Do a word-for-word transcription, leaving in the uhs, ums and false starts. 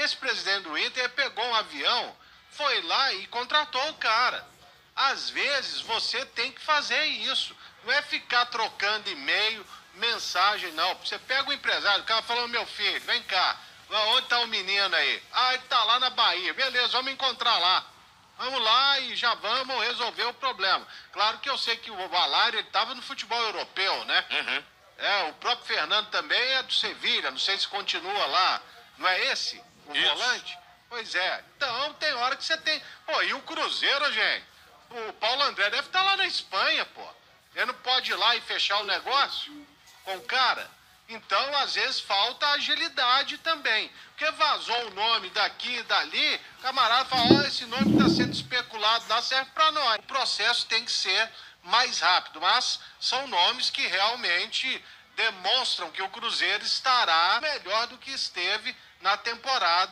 Esse presidente do Inter pegou um avião, foi lá e contratou o cara. Às vezes você tem que fazer isso. Não é ficar trocando e-mail, mensagem, não. Você pega o empresário, o cara falou, meu filho, vem cá. Onde tá o menino aí? Ah, ele tá lá na Bahia. Beleza, vamos encontrar lá. Vamos lá e já vamos resolver o problema. Claro que eu sei que o Valério, ele tava no futebol europeu, né? Uhum. É, o próprio Fernando também é do Sevilla, não sei se continua lá. Não é esse o isso. volante? Pois é. Então tem hora que você tem... Pô, e o Cruzeiro, gente? O Paulo André deve estar lá na Espanha, pô. Ele não pode ir lá e fechar o negócio com o cara. Então, às vezes, falta agilidade também. Porque vazou o nome daqui e dali, o camarada fala, ó, esse nome que está sendo especulado lá serve para nós. O processo tem que ser mais rápido, mas são nomes que realmente demonstram que o Cruzeiro estará melhor do que esteve na temporada.